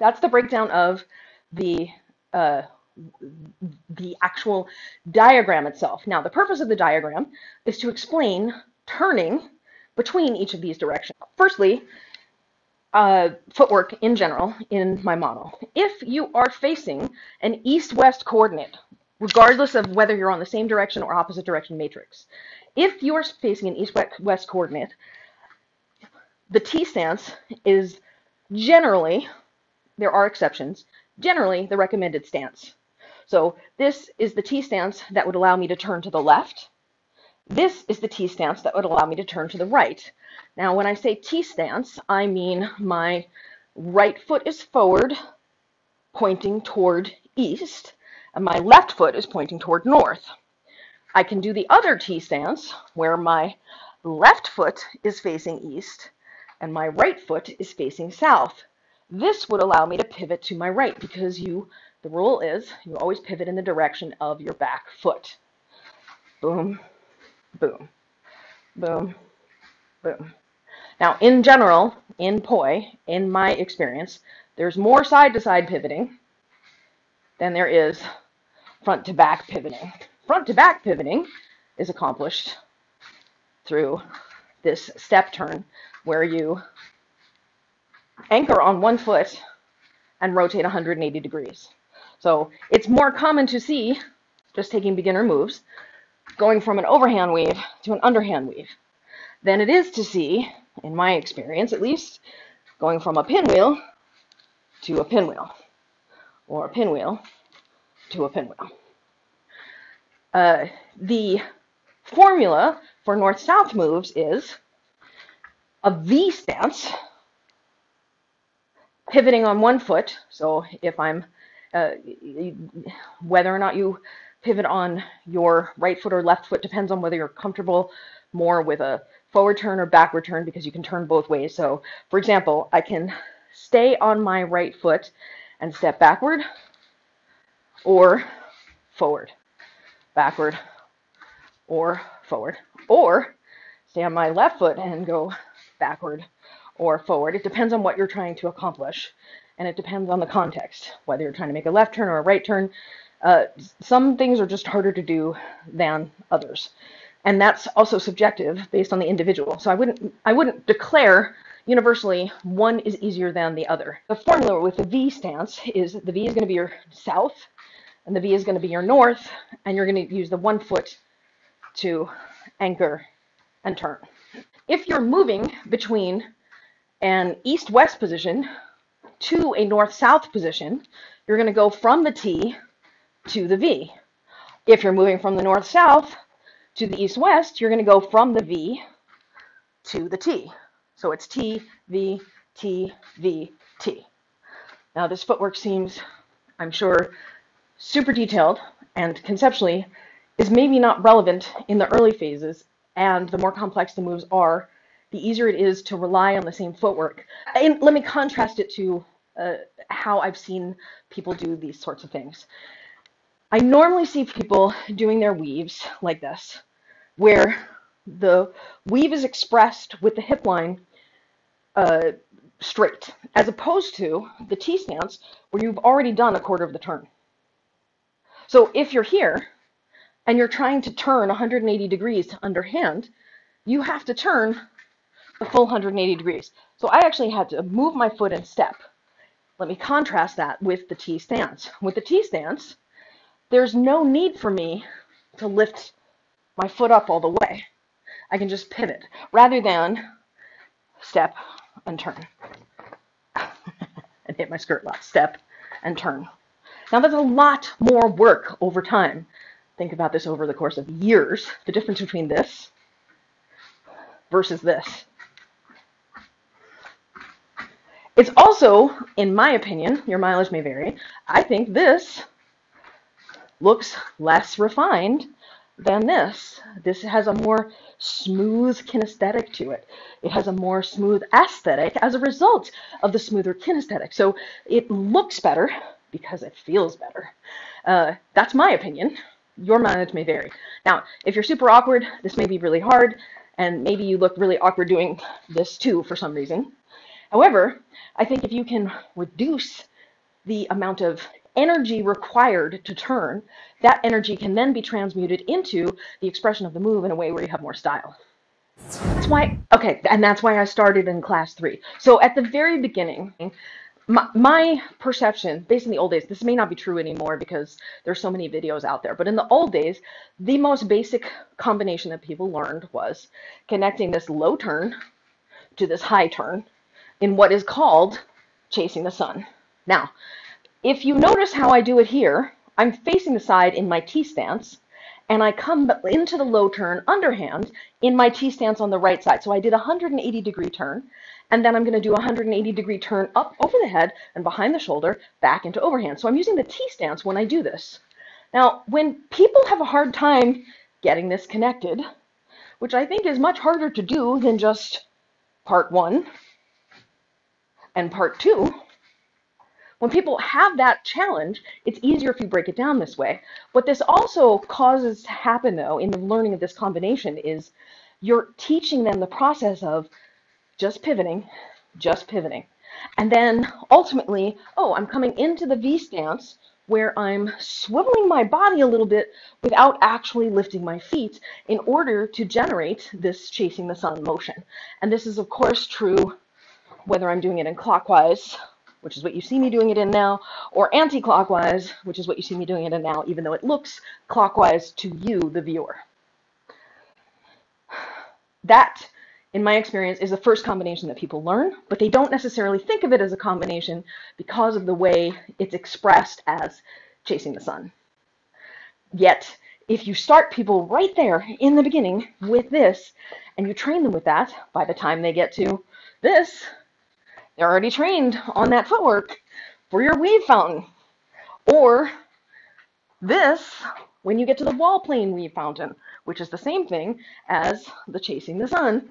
That's the breakdown of the actual diagram itself. Now, the purpose of the diagram is to explain turning between each of these directions. Firstly, footwork in general in my model. If you are facing an east-west coordinate, regardless of whether you're on the same direction or opposite direction matrix, if you are facing an east-west coordinate, the T stance is generally, there are exceptions, generally the recommended stance. So this is the T stance that would allow me to turn to the left. This is the T stance that would allow me to turn to the right. Now, when I say T stance, I mean my right foot is forward, pointing toward east, and my left foot is pointing toward north. I can do the other T stance, where my left foot is facing east, and my right foot is facing south. This would allow me to pivot to my right, because the rule is you always pivot in the direction of your back foot. Boom. Boom, boom, boom. Now, in general, in poi, in my experience, there's more side-to-side pivoting than there is front-to-back pivoting. Front-to-back pivoting is accomplished through this step turn, where you anchor on one foot and rotate 180 degrees. So it's more common to see, just taking beginner moves, going from an overhand weave to an underhand weave, than it is to see, in my experience at least, going from a pinwheel to a pinwheel, or a pinwheel to a pinwheel. The formula for north-south moves is a V stance, pivoting on one foot. So if I'm, whether or not you pivot on your right foot or left foot depends on whether you're comfortable more with a forward turn or backward turn, because you can turn both ways. So, for example, I can stay on my right foot and step backward or forward, backward or forward, or stay on my left foot and go backward or forward. It depends on what you're trying to accomplish, and it depends on the context, whether you're trying to make a left turn or a right turn. Some things are just harder to do than others, and that's also subjective based on the individual. So I wouldn't declare universally one is easier than the other. The formula with the V stance is the V is going to be your south, and the V is going to be your north, and you're going to use the one foot to anchor and turn. If you're moving between an east-west position to a north-south position, you're going to go from the T to the V. If you're moving from the north-south to the east-west, you're going to go from the V to the T. So it's T, V, T, V, T. Now, this footwork seems, I'm sure, super detailed, and conceptually is maybe not relevant in the early phases, and the more complex the moves are, the easier it is to rely on the same footwork. And let me contrast it to how I've seen people do these sorts of things. I normally see people doing their weaves like this, where the weave is expressed with the hip line straight, as opposed to the T stance, where you've already done a quarter of the turn. So if you're here and you're trying to turn 180 degrees to underhand, you have to turn the full 180 degrees. So I actually had to move my foot and step. Let me contrast that with the T stance. With the T stance, there's no need for me to lift my foot up all the way. I can just pivot rather than step and turn. And hit my skirt a lot, step and turn. Now, that's a lot more work over time. Think about this over the course of years, the difference between this versus this. It's also, in my opinion, your mileage may vary, I think this looks less refined than this. This has a more smooth kinesthetic to it. It has a more smooth aesthetic as a result of the smoother kinesthetic. So it looks better because it feels better. That's my opinion. Your mileage may vary. Now, if you're super awkward, this may be really hard, and maybe you look really awkward doing this too for some reason. However, I think if you can reduce the amount of energy required to turn, that energy can then be transmuted into the expression of the move in a way where you have more style. That's why, okay, and that's why I started in class 3. So at the very beginning, my perception, based in the old days, this may not be true anymore because there's so many videos out there, but in the old days, the most basic combination that people learned was connecting this low turn to this high turn in what is called chasing the sun. Now, if you notice how I do it here, I'm facing the side in my T stance, and I come into the low turn underhand in my T stance on the right side. So I did a 180-degree turn, and then I'm going to do a 180-degree turn up over the head and behind the shoulder back into overhand. So I'm using the T stance when I do this. Now, when people have a hard time getting this connected, which I think is much harder to do than just part 1 and part 2, when people have that challenge, it's easier if you break it down this way. What this also causes to happen, though, in the learning of this combination is you're teaching them the process of just pivoting. And then ultimately, oh, I'm coming into the V stance where I'm swiveling my body a little bit without actually lifting my feet in order to generate this chasing the sun motion. And this is, of course, true whether I'm doing it in clockwise, which is what you see me doing it in now, or anti-clockwise, which is what you see me doing it in now, even though it looks clockwise to you, the viewer. That, in my experience, is the first combination that people learn, but they don't necessarily think of it as a combination because of the way it's expressed as chasing the sun. Yet, if you start people right there in the beginning with this, and you train them with that, by the time they get to this, they're already trained on that footwork for your weave fountain, or this when you get to the wall plane weave fountain, which is the same thing as the chasing the sun